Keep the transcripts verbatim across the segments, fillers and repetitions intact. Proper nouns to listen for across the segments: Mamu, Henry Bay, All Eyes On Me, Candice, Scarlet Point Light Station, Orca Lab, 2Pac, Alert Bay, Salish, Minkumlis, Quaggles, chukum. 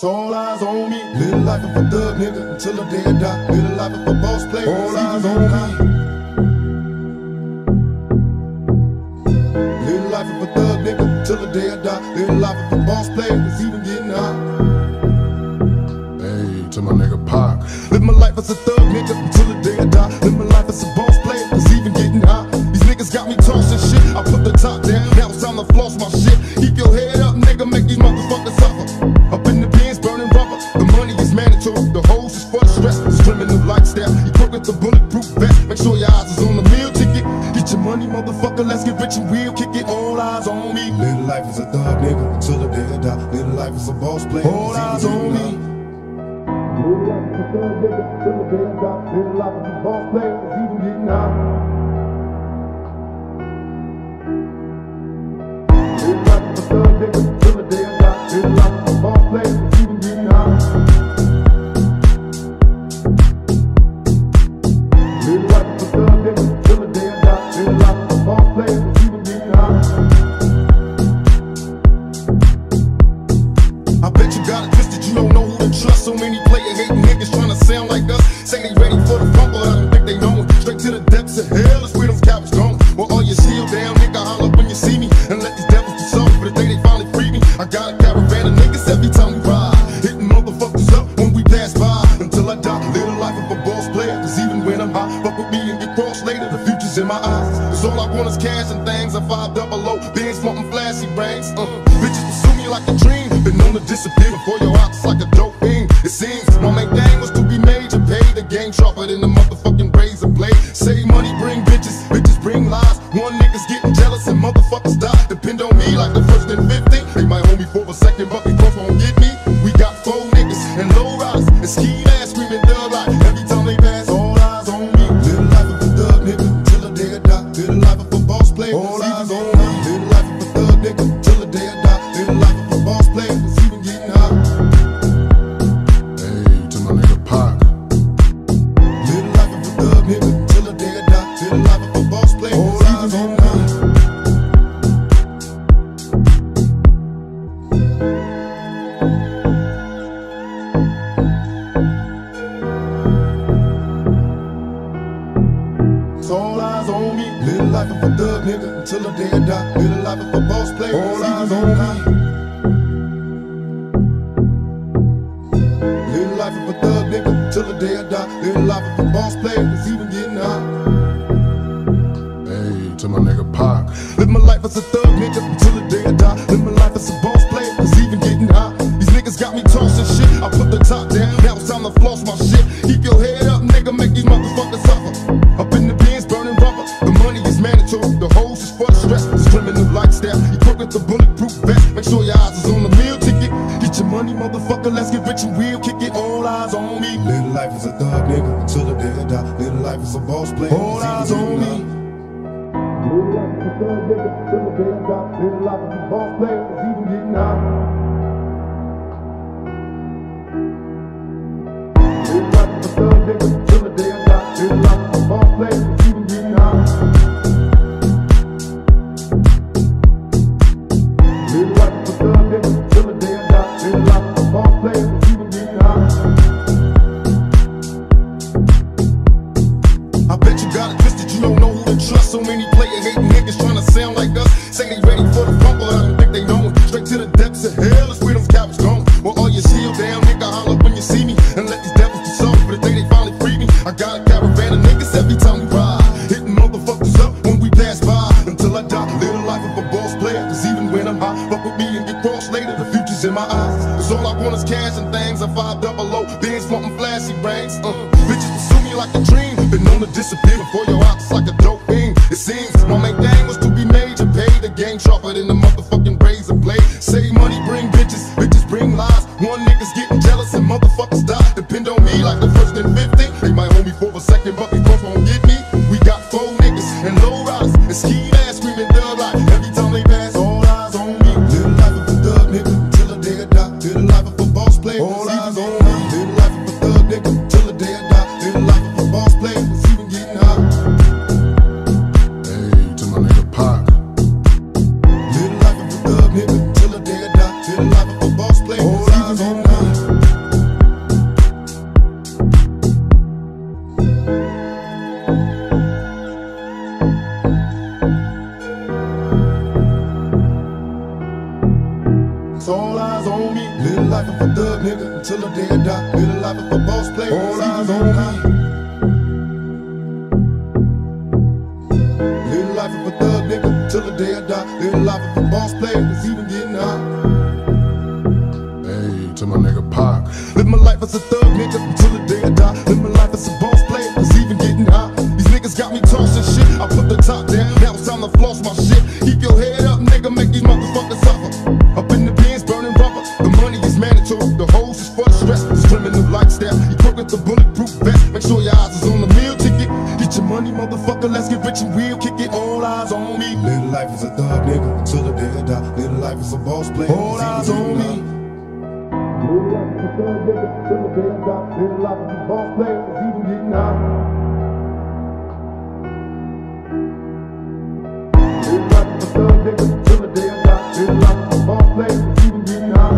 It's all eyes on me. Little life of a thug nigga until the day I die. Little life of a boss player. All eyes on me. Till the day I die, little life of a boss player is even getting high. Hey, to my nigga Pac. Live my life as a thug nigga until the day I die. Live my life as a boss player is even getting high. These niggas got me tossing shit. I put the top down, now it's time to floss my shit. Keep your head up, nigga, make these motherfuckers suffer. Up in the bins, burning rubber. The money is mandatory, the hoes is for the stress. This criminal lifestyle, you crook with the bulletproof vest. Make sure your eyes is on the meal ticket. Get your money, motherfucker, let's get rich and real. Kick it, all eyes on me. Life is a thug nigga until the day I die. Little life is a boss player. All eyes on me. Little life is a thug nigga until the day I die. Little life is a boss player. It's even getting high. Little life is a thug nigga until the day I die. Little life is a boss player. It's even getting high. Little life is a thug nigga until the day I die. Little life is a boss player. It's even getting high. I bet you got it twisted, you don't know who to trust. So many player-hating niggas trying to sound like us. Say they ready for the fumble, I don't think they know it. Straight to the depths of hell is where them cowards going. Well, all your shield down, nigga, holler when you see me. And let these devils be sold for the day they finally free me. I got a caravan of niggas every time we ride, hitting motherfuckers up when we pass by. Until I die, live the life of a boss player. Cause even when I'm high, fuck with me and get crossed later. The future's in my eyes, cause all I want is cash and things. I five double O, bands flaunting flashy brains. uh, Bitches pursue me like a dream. Been known to disappear before your ops like a dope fiend. It seems my main thing was to be major, pay the game sharper than the motherfucking razor blade. Save money, bring bitches, bitches bring lies. One nigga's getting jealous and motherfuckers die. Depend on me like the first and fifteenth. They might hold me for a second, but because won't get me. We got four niggas and low riders and ski ass screaming thug like every time they pass. All eyes on me. Little life of a thug nigga till the day I die. Little life of a boss player. All eyes on me. Little life of a thug nigga till the day I die. Little life. All eyes on me. Little life of a thug nigga until the day I die. Little life of a boss player. All eyes on me. Little life of a thug nigga until the day I die. Little life of a boss player. It's even getting high. Hey, to my nigga Pac. Live my life as a thug nigga until the day I die. Live my life as a boss player. It's even getting high. These niggas got me tossing shit. I put the top down. Now it's time to floss my shit. Keep your head up, nigga. Make these motherfuckers suffer. Up in the bins, burning rubber. The money is mandatory. The hoes is for the stress. This criminal lifestyle. You crook with the bulletproof vest. Make sure your eyes is on the meal ticket. Get your money, motherfucker. Let's get rich and real. Kick it. All eyes on me. Little life is a thug nigga until the day I die. Little life is a boss player. All eyes on me. Little life is a thug nigga until the day I die. Little life is a boss player. It's even getting high. Little life is a thug nigga until the day I die. Little life. So many player-hating niggas trying to sound like us. Say they ready for the fumble, I don't think they know it. Straight to the depths of hell is where them cowards going. Well, all your shield down, nigga, holler when you see me. And let these devils be sold for the day they finally free me. I got a caravan of niggas every time we ride, hitting motherfuckers up when we pass by. Until I die, live the life of a boss player. Cause even when I'm high, fuck with me and get crossed later. The future's in my eyes, cause all I want is cash and things. I five double O, bands flaunting flashy brains. uh, Bitches pursue me like a dream. Been known to disappear before your ops like a dope. It seems my main thing was to be major, pay the game sharper than the motherfucking razor blade. Save money, bring bitches, bitches bring lies. One nigga's getting jealous and motherfuckers die. Depend on me like the first and fifteenth. They might hold me for a second, but they both won't get me. We got four niggas and low riders and ski ass screaming thug like every time they pass. All eyes on me. Little life of a thug nigga till the day I die. Little life of a boss player. All eyes on me. Little life of a thug nigga till the day I die. Little life of a boss player. Little life of a thug nigga till the day I die. Little life of a boss player. All eyes on me. Live life of a thug nigga until the day I die. Live the life of a boss player, all eyes on high. Live life of a thug nigga until the day I die. Live the life of a boss player that's even getting high. Hey, to my nigga Pac. Live my life as a thug nigga until the day I die. Live my life as a boss player that's even getting high. These niggas got me tossing shit. I put the top down, now it's time to floss my shit. Keep your head up, nigga, make these motherfuckers suffer. Up in the bins, burning rubber. The money is mandatory. The hoes is for the stress. This criminal lifestyle. You work with the bulletproof vest. Make sure your eyes is on the meal ticket. Get your money, motherfucker. Let's get rich and real. Kick it. All eyes on me. Live life is a thug, nigga, until the day I die. Live life is a boss player. All eyes on me. Live life is a thug, nigga, until the day I die. Live life is a boss player. It's even getting high. Live life is a thug, nigga, until the day I die. Live life is a boss player. It's even getting high. Live life is a thug, nigga, until the day I die. Live life is a boss player. It's even getting high.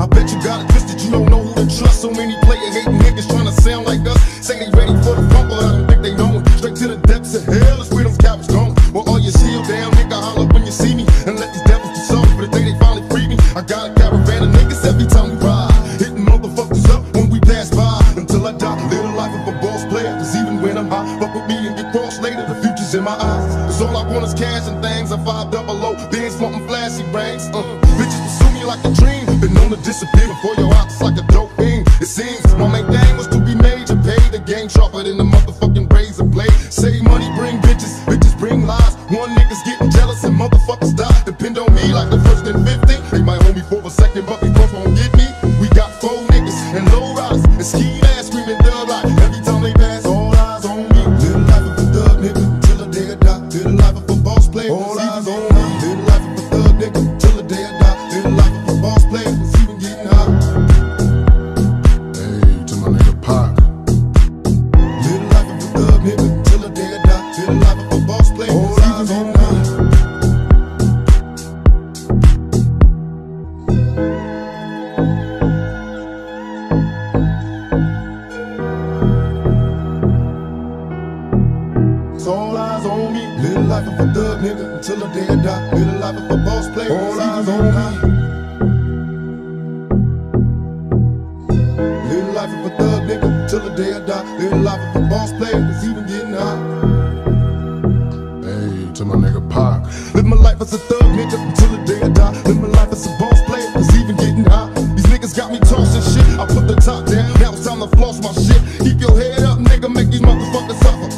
I bet you got it twisted. You don't know who to trust. So many player hating niggas trying to sound like us. Say they ready for the fumble, I don't think they know it. Straight to the depths of hell. That's where them cowards going. Well, all your shield down, nigga, holler when you see me. And let these devils be sold for the day they finally free me. I got a caravan of niggas every time we ride, hitting motherfuckers up when we pass by. Until I die, live the life of a boss player. Cause even when I'm high, fuck with me and get crossed later. The future's in my eyes. Cause all I want is cash and things. I five double O, bands wanting flashy ranks. Uh, bitches pursue me like a dream. Been known to disappear before your eyes like a dope thing. It seems my main thing was to be major. Pay the game sharper than the motherfucking razor blade. Save money, bring bitches. Bitches bring lies. One nigga's getting jealous and motherfuckers die. Depend on me like the first and fifteen. They might hold me for a second, but they both won't get me. We got four niggas and low riders and ski ass screaming thug like every time they pass. All eyes on me. Live the life of a thug nigga till the day I die. Live the life of a boss player. All eyes on me. Live the life of a thug nigga till the day I die. Live the life of a boss player. It's even getting high. Hey, to my nigga Pac. Live the life of a thug nigga till the day I die. Live the life of a boss player. All eyes on me. All eyes on me. Live the life of a thug nigga until the day I die. Live the life of a boss player. All eyes on me. Live the life of a thug nigga until the day I die. Live the life of a boss player that's even getting high. Hey, to my nigga Pac. Live my life as a thug nigga until the day I die. Live my life as a boss player that's even getting high. These niggas got me tossing shit. I put the top down, now it's time to floss my shit. Keep your head up, nigga, make these motherfuckers suffer.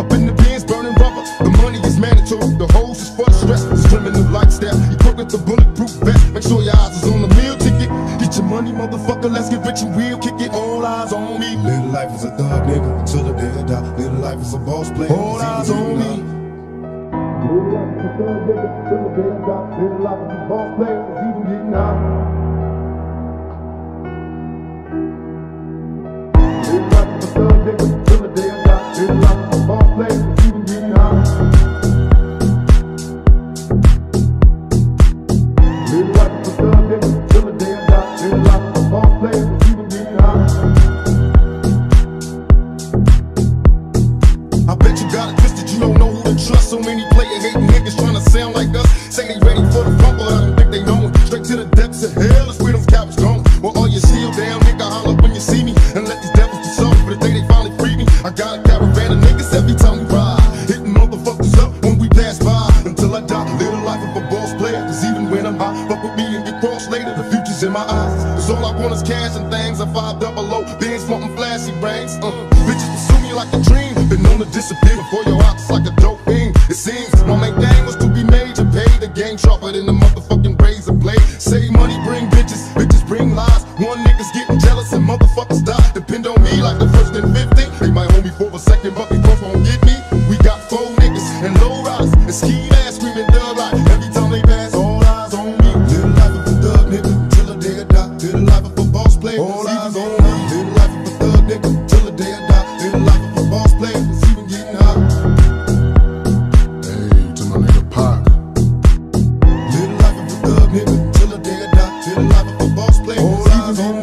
Up in the bins, burning rubber. The money is mandatory. The hoes is for the stress. This criminal lifestyle. You work with the bulletproof vest. Make sure your eyes is on the meal ticket. Get your money, motherfucker. Let's get rich and real. Kick it. All eyes on me. Live life as a thug, nigga, until the day I die. Live life as a boss player. All eyes on me. Live life as a thug, nigga, until the day I die. Live life as a boss player. It's even getting high. Live life as a thug, nigga, until the day I die. Live life. So many player hating niggas trying to sound like us. Say they ready for the fumble, I don't think they know it. Straight to the depths of hell, that's where them cowards going. Well, all your shield down, nigga, holler when you see me. And let these devils be sold for the day they finally free me. I got a caravan of niggas every time we ride, hitting motherfuckers up when we pass by. Until I die, live the life of a boss player. Cause even when I'm high, fuck with me and get crossed later. The future's in my eyes. Cause all I want is cash and things. I five double O, bands wanting flashy brains. Uh, bitches pursue me like a dream. Been known to disappear before your eyes like a dope thing. It seems my main thing was to be major. Pay the game sharper than the motherfucking razor blade. Save money, bring bitches. Bitches bring lies. One nigga's getting jealous and motherfuckers die. Depend on me like the first and fifteen. They might hold me for a second, but they both won't get me. We got four niggas and low riders and ski ass screaming thug like every time they pass. All eyes on me. Live the life of a thug nigga till the day I die. Live the life of a boss player. All eyes on me. Live the life of a thug nigga till the day I die. Live the life of a boss player. It's even getting high. Nigga, till the day I die, till the life of a boss player. All eyes on me.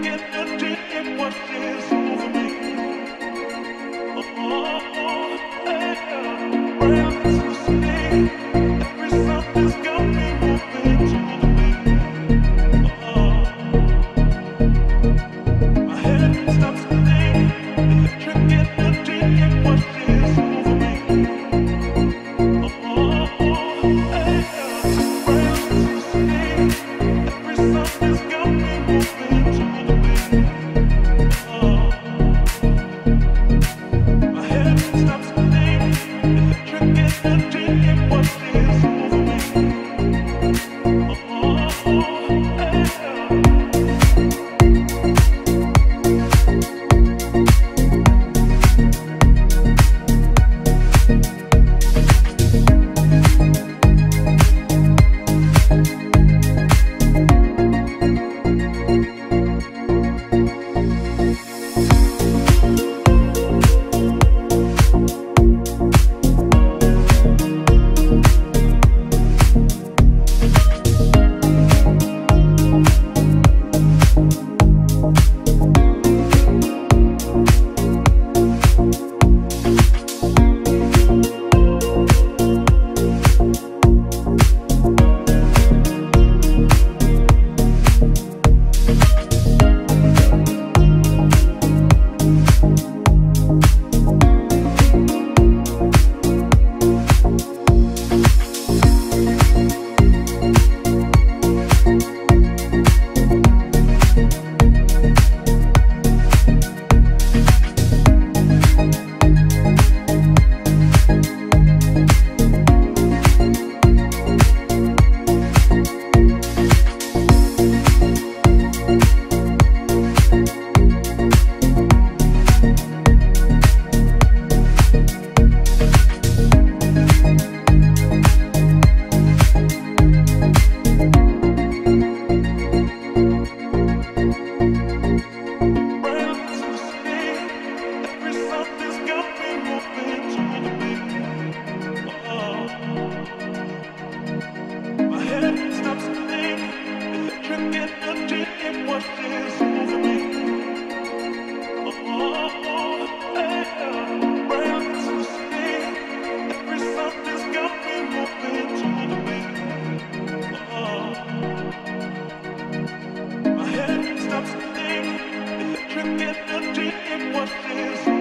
Get the deep, what is